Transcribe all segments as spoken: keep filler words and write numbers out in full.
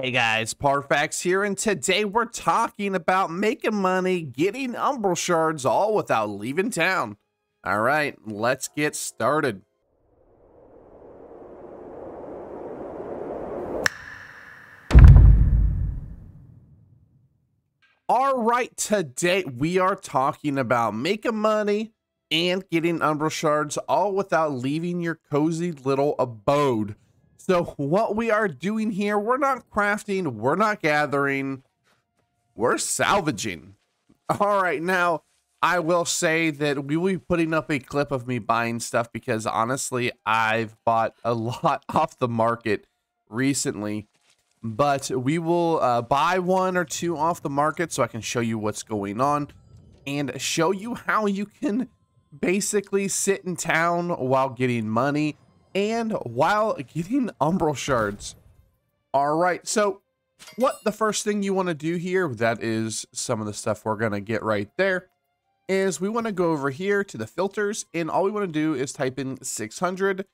Hey guys, Parfax here, and today we're talking about making money, getting Umbral Shards, all without leaving town. All right, let's get started. All right, today we are talking about making money and getting Umbral Shards, all without leaving your cozy little abode. So what we are doing here, we're not crafting, we're not gathering, we're salvaging. All right, now, I will say that we will be putting up a clip of me buying stuff because honestly, I've bought a lot off the market recently. But we will uh, buy one or two off the market so I can show you what's going on and show you how you can basically sit in town while getting money and while getting Umbral Shards. All right, so what the first thing you want to do here, that is some of the stuff we're going to get right there, is we want to go over here to the filters, and all we want to do is type in six hundred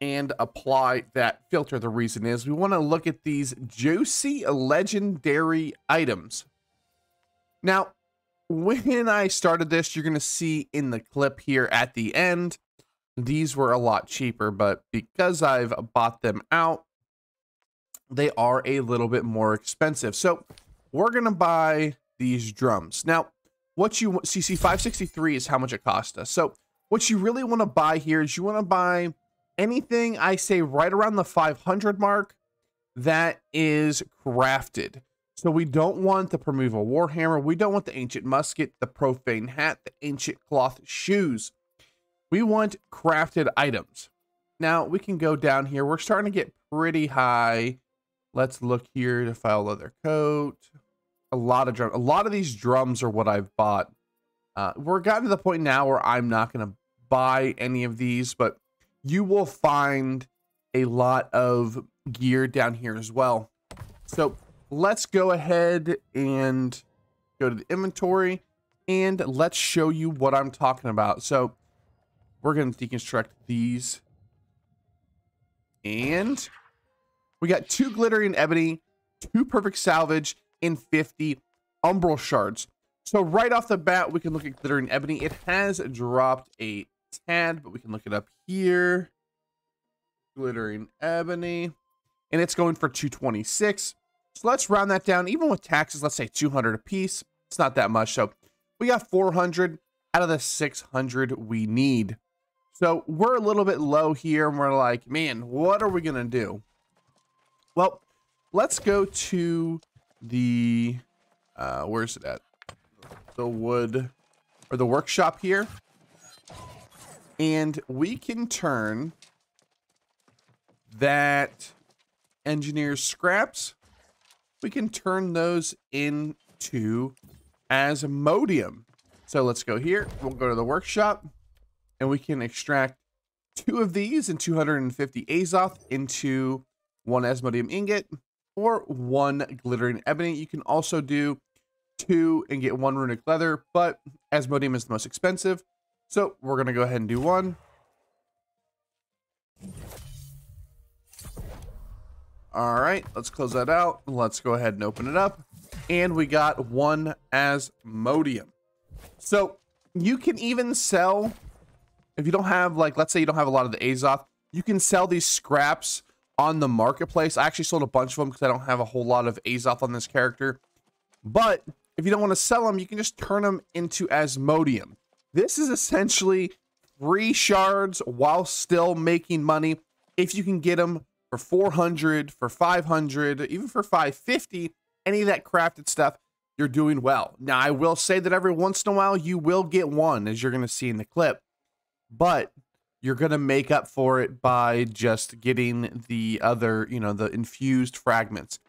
and apply that filter. The reason is we want to look at these juicy legendary items. Now, when I started this, you're going to see in the clip here at the end, these were a lot cheaper, but because I've bought them out, they are a little bit more expensive. So we're going to buy these drums. Now, what you see, see five sixty-three is how much it cost us. So what you really want to buy here is you want to buy anything, I say, right around the five hundred mark that is crafted. So we don't want the primeval warhammer. We don't want the ancient musket, the profane hat, the ancient cloth shoes. We want crafted items. Now we can go down here. We're starting to get pretty high. Let's look here to file leather coat. A lot of drum. A lot of these drums are what I've bought. Uh, we're gotten to the point now where I'm not going to buy any of these, but you will find a lot of gear down here as well. So let's go ahead and go to the inventory and let's show you what I'm talking about. So we're going to deconstruct these. And we got two Glittering Ebony, two Perfect Salvage, and fifty Umbral Shards. So right off the bat, we can look at Glittering Ebony. It has dropped a tad, but we can look it up here. Glittering Ebony. And it's going for two twenty-six. So let's round that down. Even with taxes, let's say two hundred a piece. It's not that much. So we got four hundred out of the six hundred we need. So we're a little bit low here, and we're like, man, what are we going to do? Well, let's go to the, uh, where's it at? The wood, or the workshop here. And we can turn that engineer's scraps, we can turn those into Asmodium. So let's go here, we'll go to the workshop. And we can extract two of these and two hundred fifty Azoth into one Asmodium ingot or one Glittering Ebony. You can also do two and get one Runic Leather, but Asmodium is the most expensive. So we're going to go ahead and do one. All right, let's close that out. Let's go ahead and open it up. And we got one Asmodium. So you can even sell... If you don't have, like, let's say you don't have a lot of the Azoth, you can sell these scraps on the marketplace. I actually sold a bunch of them because I don't have a whole lot of Azoth on this character. But if you don't want to sell them, you can just turn them into Asmodium. This is essentially free shards while still making money. If you can get them for four hundred, for five hundred, even for five fifty, any of that crafted stuff, you're doing well. Now, I will say that every once in a while, you will get one, as you're going to see in the clip. But you're going to make up for it by just getting the other, you know, the infused fragments.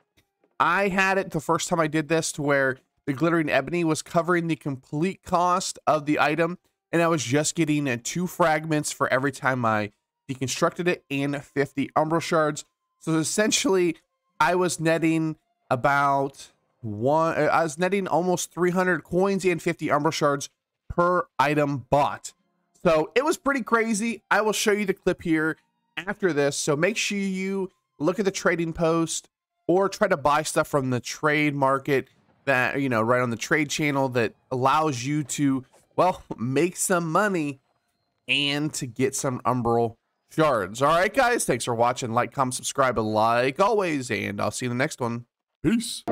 I had it the first time I did this to where the Glittering Ebony was covering the complete cost of the item. And I was just getting uh, two fragments for every time I deconstructed it and fifty Umbral Shards. So essentially, I was netting about one, I was netting almost three hundred coins and fifty Umbral Shards per item bought. So it was pretty crazy. I will show you the clip here after this. So make sure you look at the trading post or try to buy stuff from the trade market that, you know, right on the trade channel that allows you to, well, make some money and to get some Umbral Shards. All right, guys, thanks for watching. Like, comment, subscribe, like always, and I'll see you in the next one. Peace.